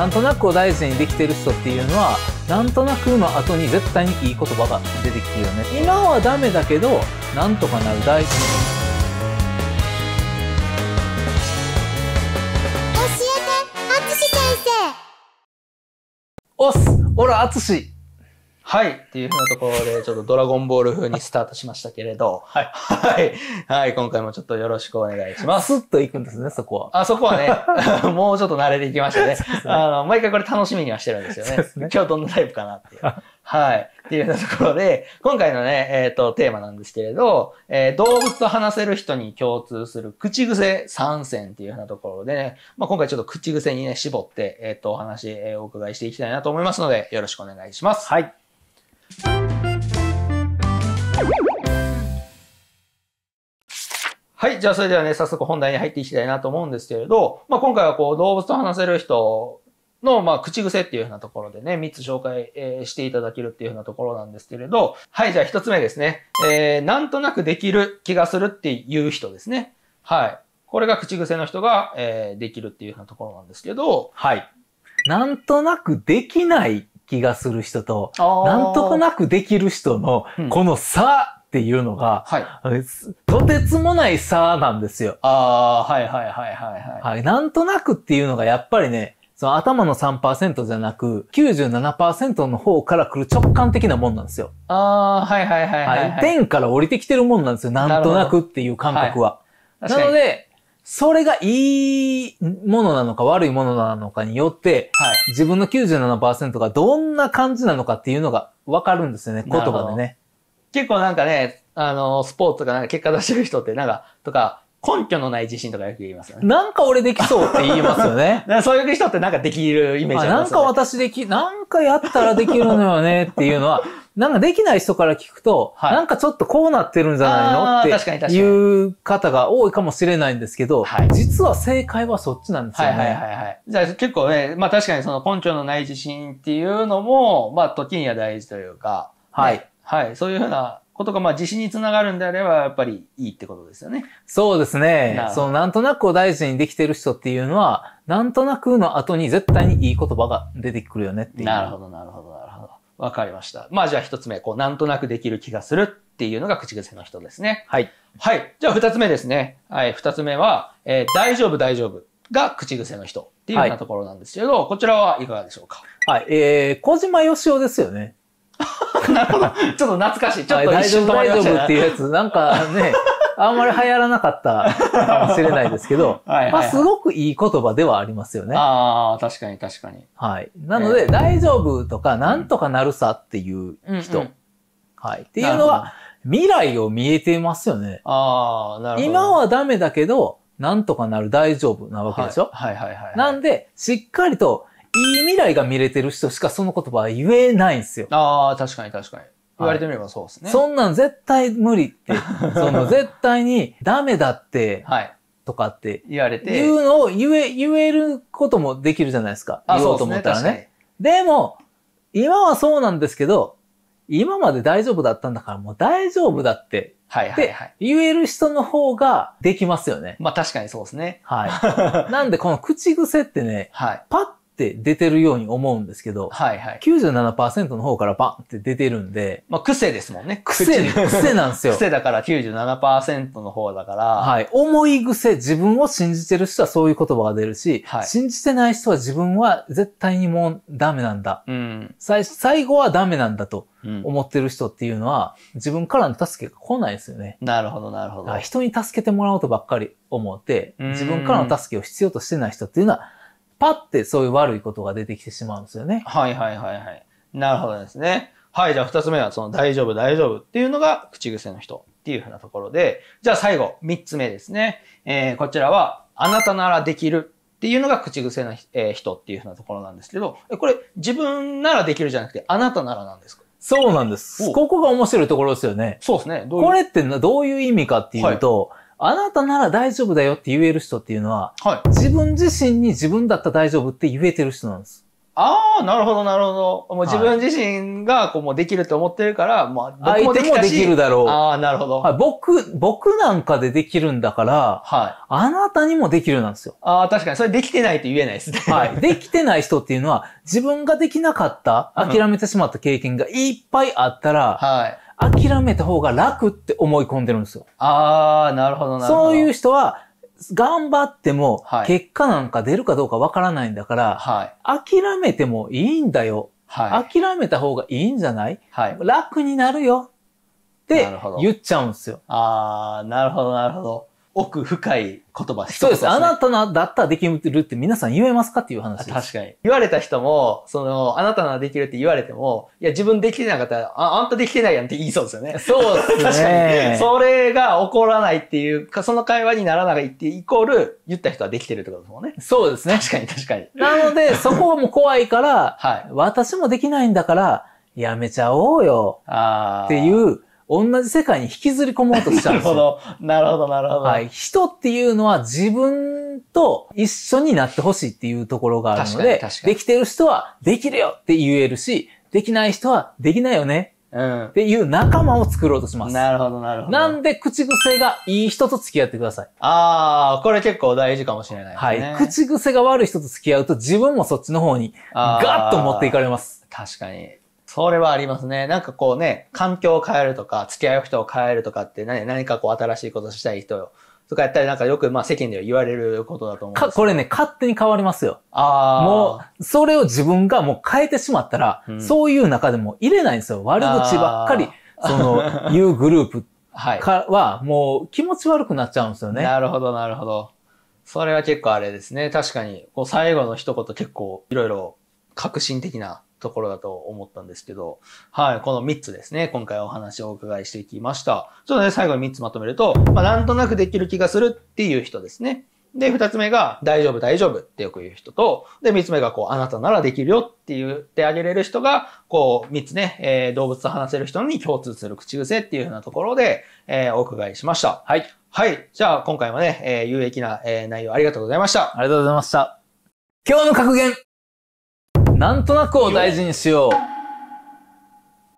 なんとなくを大事にできてる人っていうのはなんとなくの後に絶対にいい言葉が出てきてるよね。今はダメだけどなんとかなる大事に。オラアツシはいっていうふうなところでちょっとドラゴンボール風にスタートしましたけれど、はいはいはい今回もちょっとよろしくお願いします。スッと行くんですねそこは。あそこはねもうちょっと慣れていきましたね。毎回これ楽しみにはしてるんですよね。ね今日どんなタイプかなっていう。はいっていうようなところで今回のねテーマなんですけれど、動物と話せる人に共通する口癖3選っていうようなところでね、まあ今回ちょっと口癖にね絞ってお話、お伺いしていきたいなと思いますのでよろしくお願いします。はい。はい。じゃあ、それではね、早速本題に入っていきたいなと思うんですけれど、まあ、今回はこう、動物と話せる人の、まあ、口癖っていうようなところでね、3つ紹介、していただけるっていうようなところなんですけれど、はい。じゃあ、1つ目ですね。なんとなくできる気がするっていう人ですね。はい。これが口癖の人が、できるっていうようなところなんですけど、はい。なんとなくできない気がする人と、なんとなくできる人の、この差っていうのが、はい、とてつもない差なんですよ。ああ、はいはいはいはい、はい。なんとなくっていうのがやっぱりね、その頭の 3% じゃなく、97% の方から来る直感的なもんなんですよ。ああ、はいはいはいはい、はい。天から降りてきてるもんなんですよ。なんとなくっていう感覚は。はい、なので、それがいいものなのか悪いものなのかによって、はい、自分の 97% がどんな感じなのかっていうのがわかるんですよね、言葉でね。結構なんかね、スポーツとかなんか結果出してる人ってなんか、とか、根拠のない自信とかよく言いますよね。なんか俺できそうって言いますよね。そういう人ってなんかできるイメージありますよね。なんか私なんかやったらできるのよねっていうのは、なんかできない人から聞くと、はい、なんかちょっとこうなってるんじゃないのっていう方が多いかもしれないんですけど、はい、実は正解はそっちなんですよね。はいはいはいはい。じゃあ結構ね、まあ確かにその根拠のない自信っていうのも、まあ時には大事というか、はい。ね、はい。そういうふうな、ことがまあ自信につながるんであればやっぱりいいってことですよね。そうですね。そのなんとなくを大事にできてる人っていうのは、なんとなくの後に絶対にいい言葉が出てくるよねっていう。なるほど、なるほど、なるほど。わかりました。まあじゃあ1つ目、こう、なんとなくできる気がするっていうのが口癖の人ですね。はい。はい。じゃあ2つ目ですね。はい。2つ目は、大丈夫、大丈夫が口癖の人っていうようなところなんですけど、はい、こちらはいかがでしょうか。はい。小島よしおですよね。なるほど。ちょっと懐かしい。ちょっと一瞬止まりましたね。大丈夫っていうやつ、なんかね、あんまり流行らなかったかもしれないですけど、まあすごくいい言葉ではありますよね。ああ、確かに確かに。はい。なので、大丈夫とか、なんとかなるさっていう人。はい。っていうのは、未来を見えてますよね。ああ、なるほど。今はダメだけど、なんとかなる大丈夫なわけでしょ？はいはいはい。なんで、しっかりと、いい未来が見れてる人しかその言葉は言えないんですよ。ああ、確かに確かに。言われてみればそうですね。はい、そんなん絶対無理って、その絶対にダメだって、はい、とかって言われて、いうのを言えることもできるじゃないですか。言おうと思ったらね。でも、今はそうなんですけど、今まで大丈夫だったんだからもう大丈夫だって、って言える人の方ができますよね。まあ確かにそうですね。はい。なんでこの口癖ってね、はい、パッと出てるように思うんですけど、はいはい、97% の方からバンって出てるんで、まあ癖ですもんね。癖なんですよ。癖だから 97% の方だから、はい、思い癖、自分を信じてる人はそういう言葉が出るし、はい、信じてない人は自分は絶対にもうダメなんだ。うん、最後はダメなんだと思ってる人っていうのは、自分からの助けが来ないですよね。なるほどなるほど。人に助けてもらおうとばっかり思って、自分からの助けを必要としてない人っていうのは、パってそういう悪いことが出てきてしまうんですよね。はいはいはいはい。なるほどですね。はい、じゃあ2つ目はその大丈夫大丈夫っていうのが口癖の人っていうふうなところで、じゃあ最後、3つ目ですね。こちらはあなたならできるっていうのが口癖の、人っていうふうなところなんですけど、これ自分ならできるじゃなくてあなたならなんですか？そうなんです。ここが面白いところですよね。そうですね。これってどういう意味かっていうと、はい、あなたなら大丈夫だよって言える人っていうのは、はい、自分自身に自分だったら大丈夫って言えてる人なんです。ああ、なるほど、なるほど。もう自分自身がこうもうできると思ってるから、まあ、僕もできたし、相手もできるだろう。ああ、なるほど。はい、僕なんかでできるんだから、はい、あなたにもできるなんですよ。ああ、確かに。それできてないと言えないですね。はい。できてない人っていうのは、自分ができなかった、諦めてしまった経験がいっぱいあったら、はい。諦めた方が楽って思い込んでるんですよ。ああ、なるほど、なるほど。そういう人は、頑張っても、結果なんか出るかどうかわからないんだから、はい、諦めてもいいんだよ。はい、諦めた方がいいんじゃない、はい、楽になるよって言っちゃうんですよ。ああ、なるほど、なるほど。奥深い言葉ですね。そうです。あなたのだったらできるって皆さん言えますかっていう話です。確かに。言われた人も、その、あなたならできるって言われても、いや、自分できてなかったら、あんたできてないやんって言いそうですよね。そうですね。確かに。それが起こらないっていうか、その会話にならないってイコール、言った人はできてるってことですもんね。そうですね。確かに確かに。なので、そこはもう怖いから、はい、私もできないんだから、やめちゃおうよ。っていう、同じ世界に引きずり込もうとしちゃうんですよ。なるほど、なるほど、なるほど。はい。人っていうのは自分と一緒になってほしいっていうところがあるので、できてる人はできるよって言えるし、できない人はできないよねっていう仲間を作ろうとします。なるほど、なるほど。なんで口癖がいい人と付き合ってください。ああ、これ結構大事かもしれないですね。はい。口癖が悪い人と付き合うと自分もそっちの方にガッと持っていかれます。確かに。それはありますね。なんかこうね、環境を変えるとか、付き合う人を変えるとかって何かこう新しいことしたい人とかやったりなんかよくまあ世間では言われることだと思うんですけど。これね、勝手に変わりますよ。もう、それを自分がもう変えてしまったら、うん、そういう中でも入れないんですよ。悪口ばっかり、その、言うグループはもう気持ち悪くなっちゃうんですよね。なるほど、なるほど。それは結構あれですね。確かに、こう最後の一言結構いろいろ革新的なところだと思ったんですけど、はい、この3つですね、今回お話をお伺いしていきました。ちょっとね、最後に3つまとめると、まあ、なんとなくできる気がするっていう人ですね。で、2つ目が、大丈夫、大丈夫ってよく言う人と、で、3つ目が、こう、あなたならできるよって言ってあげれる人が、こう、3つね、動物と話せる人に共通する口癖っていうふうなところで、お伺いしました。はい。はい。じゃあ、今回もね、有益な、内容ありがとうございました。ありがとうございました。今日の格言、なんとなくを大事にしよう。